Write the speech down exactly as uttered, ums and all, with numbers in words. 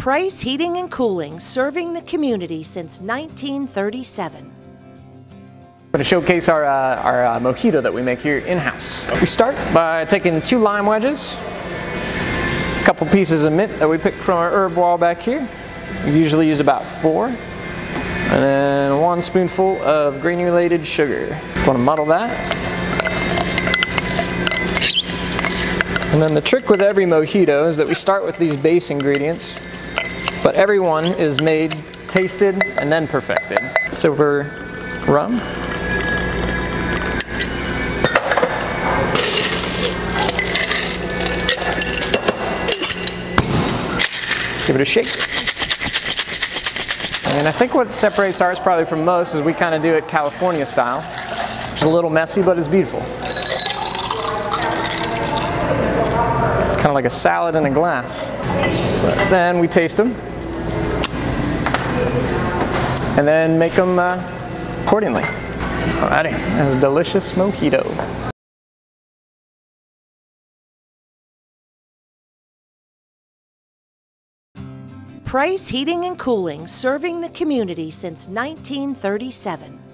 Price Heating and Cooling, serving the community since nineteen thirty-seven. I'm going to showcase our, uh, our uh, mojito that we make here in-house. We start by taking two lime wedges, a couple pieces of mint that we picked from our herb wall back here. We usually use about four. And then one spoonful of granulated sugar. Want to muddle that. And then the trick with every mojito is that we start with these base ingredients, but every one is made, tasted, and then perfected. So for rum, give it a shake. And I think what separates ours probably from most is we kind of do it California style. It's a little messy, but it's beautiful. Kind of like a salad in a glass. But then we taste them. And then make them uh, accordingly. Alrighty, that's a delicious mojito. Price Heating and Cooling, serving the community since nineteen thirty-seven.